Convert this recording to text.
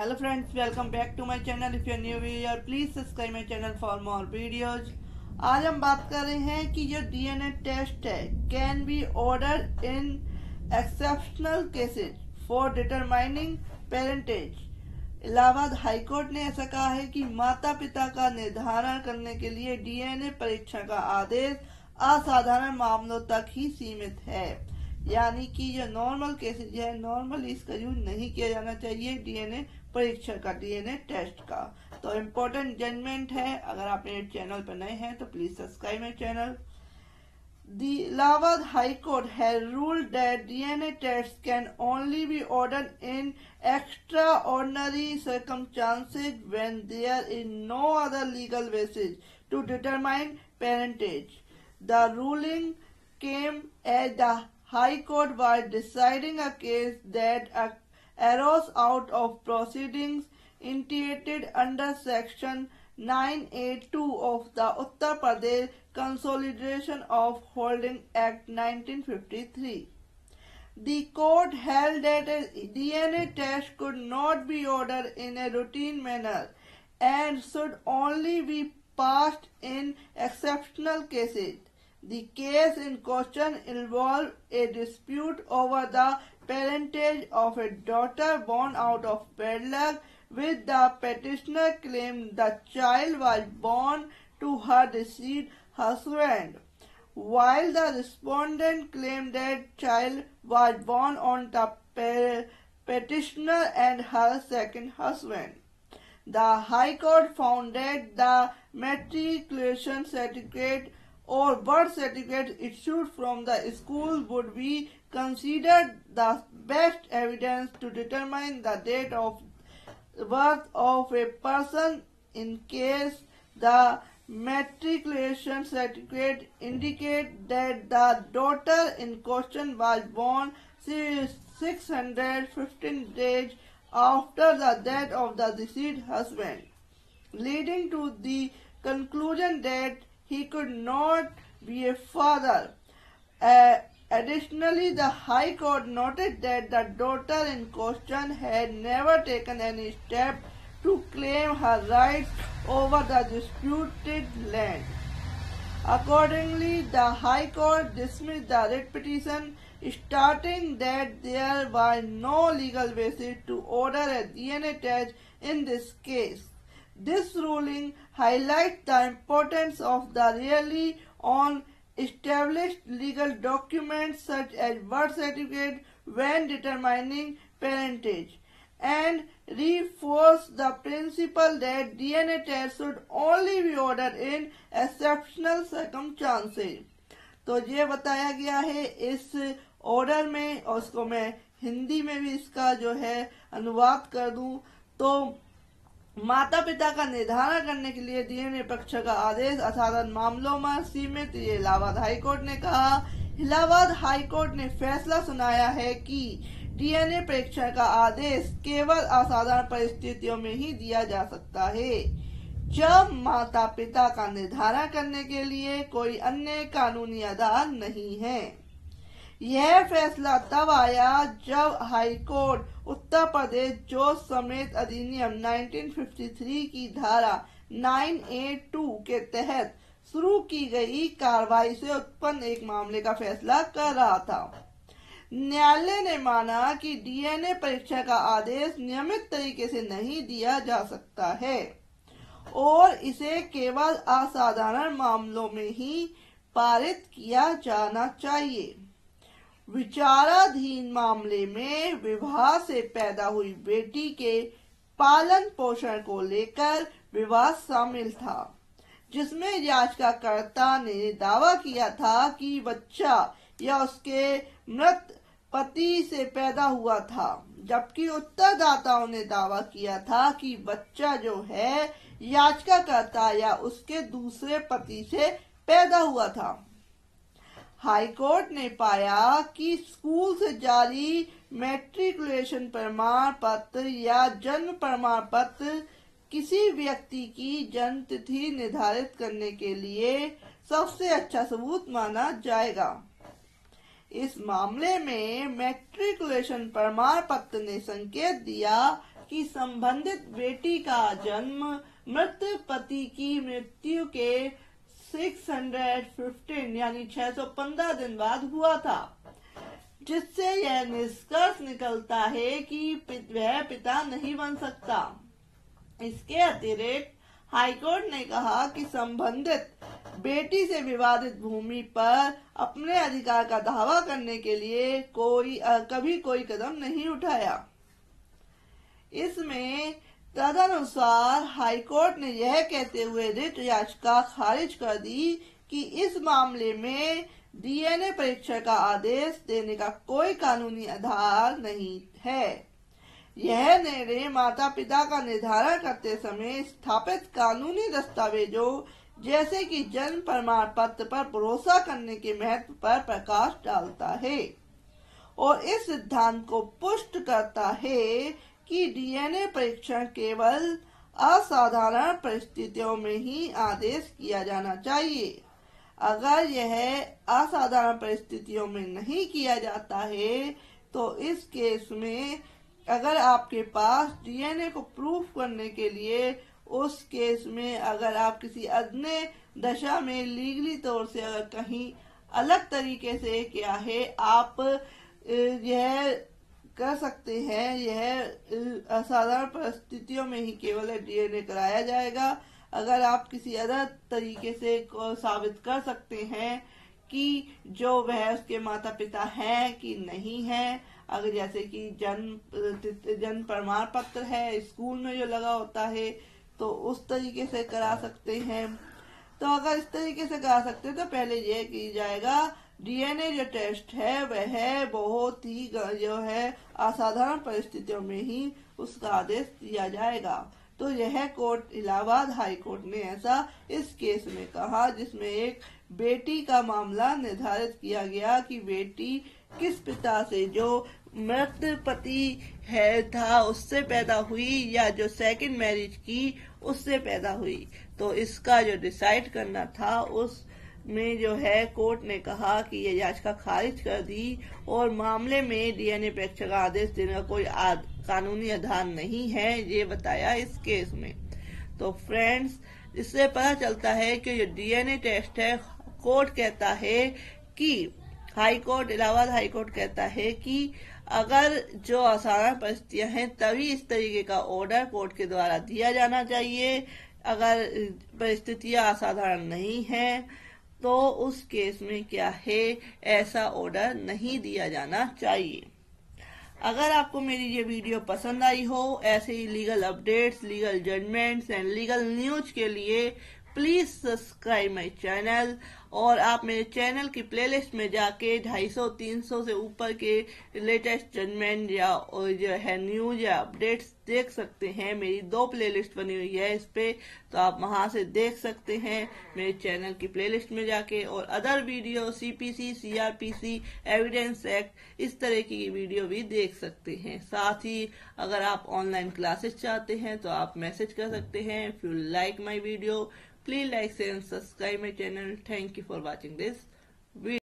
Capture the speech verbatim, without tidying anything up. Hello friends, welcome back to my channel. If you are new here, please subscribe my channel for more videos. आज हम बात कर रहे हैं कि जो D N A टेस्ट है can be ordered in exceptional cases for determining parentage. Allahabad high court ने ऐसा कहा है कि माता पिता का निर्धारण करने के लिए D N A परीक्षण का आदेश असाधारण मामलों तक ही सीमित है, यानी कि जो नॉर्मल केसेज है नॉर्मली इसका यूज नहीं किया जाना चाहिए डीएनए परीक्षण का, डीएनए टेस्ट का। तो इम्पोर्टेंट जजमेंट है। अगर आप मेरे चैनल पर नए हैं तो please subscribe my channel. The Allahabad high court has ruled that DNA test can only be ordered in extraordinary circumstances when there is no other legal basis to determine parentage. The ruling came as the High Court was deciding a case that arose out of proceedings initiated under Section nine eighty-two of the Uttar Pradesh Consolidation of Holdings Act nineteen fifty-three. The court held that a D N A test could not be ordered in a routine manner and should only be passed in exceptional cases. The case in question involved a dispute over the parentage of a daughter born out of wedlock, with the petitioner claimed the child was born to her deceased husband, while the respondent claimed that child was born on the petitioner and her second husband. The High Court found that the matriculation certificate or birth certificate issued from the school would be considered the best evidence to determine the date of birth of a person in case the matriculation certificate indicate that the daughter in question was born six hundred fifteen days after the death of the deceased husband, leading to the conclusion that he could not be a father. Uh, additionally, the High Court noted that the daughter in question had never taken any step to claim her rights over the disputed land. Accordingly, the High Court dismissed the writ petition, stating that there was no legal basis to order a D N A test in this case. This ruling highlights the importance of the rely on established legal documents such as birth certificate when determining parentage, and reinforces the principle that D N A tests should only be ordered in exceptional circumstances. तो ये बताया गया है इस order में, और उसको मैं हिंदी में भी इसका जो है अनुवाद कर दूं तो माता पिता का निर्धारण करने के लिए डीएनए परीक्षण का आदेश असाधारण मामलों में सीमित, ये इलाहाबाद हाई कोर्ट ने कहा। इलाहाबाद हाई कोर्ट ने फैसला सुनाया है कि डीएनए परीक्षण का आदेश केवल असाधारण परिस्थितियों में ही दिया जा सकता है, जब माता पिता का निर्धारण करने के लिए कोई अन्य कानूनी आधार नहीं है। यह फैसला तब आया जब हाई कोर्ट उत्तर प्रदेश जोश समेत अधिनियम उन्नीस सौ तिरेपन की धारा नौ सौ बयासी के तहत शुरू की गई कार्रवाई से उत्पन्न एक मामले का फैसला कर रहा था। न्यायालय ने माना कि डीएनए परीक्षा का आदेश नियमित तरीके से नहीं दिया जा सकता है और इसे केवल असाधारण मामलों में ही पारित किया जाना चाहिए। विचाराधीन मामले में विवाह से पैदा हुई बेटी के पालन पोषण को लेकर विवाद शामिल था, जिसमें याचिकाकर्ता ने दावा किया था कि बच्चा या उसके मृत पति से पैदा हुआ था, जबकि उत्तरदाताओं ने दावा किया था कि बच्चा जो है याचिकाकर्ता या उसके दूसरे पति से पैदा हुआ था। हाई कोर्ट ने पाया कि स्कूल से जारी मैट्रिकुलेशन प्रमाण पत्र या जन्म प्रमाण पत्र किसी व्यक्ति की जन्म तिथि निर्धारित करने के लिए सबसे अच्छा सबूत माना जाएगा। इस मामले में मैट्रिकुलेशन प्रमाण पत्र ने संकेत दिया कि संबंधित बेटी का जन्म मृत पति की मृत्यु के छह सौ पंद्रह यानी छह सौ पंद्रह दिन बाद हुआ था, जिससे यह निष्कर्ष निकलता है कि वह पिता नहीं बन सकता। इसके अतिरिक्त हाईकोर्ट ने कहा कि संबंधित बेटी से विवादित भूमि पर अपने अधिकार का दावा करने के लिए कोई कभी कोई कदम नहीं उठाया। इसमें तदनुसार हाईकोर्ट ने यह कहते हुए रिट याचिका खारिज कर दी कि इस मामले में डीएनए परीक्षण का आदेश देने का कोई कानूनी आधार नहीं है। यह निर्णय माता पिता का निर्धारण करते समय स्थापित कानूनी दस्तावेजों जैसे कि जन्म प्रमाण पत्र पर भरोसा करने के महत्व पर प्रकाश डालता है और इस सिद्धांत को पुष्ट करता है कि डीएनए परीक्षण केवल असाधारण परिस्थितियों में ही आदेश किया जाना चाहिए। अगर यह असाधारण परिस्थितियों में नहीं किया जाता है तो इस केस में अगर आपके पास डीएनए को प्रूफ करने के लिए उस केस में अगर आप किसी अन्य दशा में लीगली तौर से अगर कहीं अलग तरीके से क्या है आप यह कर सकते हैं, यह असाधारण परिस्थितियों में ही केवल डीएनए कराया जाएगा। अगर आप किसी अलग तरीके से को साबित कर सकते हैं कि जो वह उसके माता पिता हैं कि नहीं हैं, अगर जैसे कि जन्म जन्म प्रमाण पत्र है स्कूल में जो लगा होता है तो उस तरीके से करा सकते हैं। तो अगर इस तरीके से करा सकते हैं तो पहले यह किया जाएगा डीएनए जो टेस्ट है वह बहुत ही जो है असाधारण परिस्थितियों में ही उसका आदेश दिया जाएगा। तो यह कोर्ट इलाहाबाद हाई कोर्ट ने ऐसा इस केस में कहा जिसमें एक बेटी का मामला निर्धारित किया गया कि बेटी किस पिता से जो मृत पति है था उससे पैदा हुई या जो सेकंड मैरिज की उससे पैदा हुई। तो इसका जो डिसाइड करना था उस में जो है कोर्ट ने कहा कि यह याचिका खारिज कर दी और मामले में डीएनए परीक्षण का आदेश देने का कोई आद, कानूनी आधार नहीं है, ये बताया इस केस में। तो फ्रेंड्स, इससे पता चलता है कि जो डीएनए टेस्ट है कोर्ट कहता है कि high court Allahabad high court कहता है कि अगर जो असाधारण परिस्थितियां हैं तभी इस तरीके का ऑर्डर कोर्ट के द्वारा दिया जाना चाहिए। अगर परिस्थितियां असाधारण नहीं हैं तो उस केस में क्या है ऐसा ऑर्डर नहीं दिया जाना चाहिए। अगर आपको मेरी ये वीडियो पसंद आई हो, ऐसे ही legal updates, legal judgments and legal news के लिए प्लीज सब्सक्राइब माई चैनल। और आप मेरे चैनल की प्लेलिस्ट में जाके दो सौ पचास तीन सौ से ऊपर के लेटेस्ट जजमेंट या जो है न्यूज या अपडेट्स देख सकते हैं। मेरी दो प्लेलिस्ट बनी हुई है इस पे, तो आप वहां से देख सकते हैं मेरे चैनल की प्लेलिस्ट में जाके। और other video CPC, CrPC, evidence act, इस तरह की वीडियो भी देख सकते हैं। साथ ही अगर आप ऑनलाइन क्लासेस चाहते हैं तो आप मैसेज कर सकते हैं। If you like my video, please like, share and subscribe my channel. Thank you for watching this video.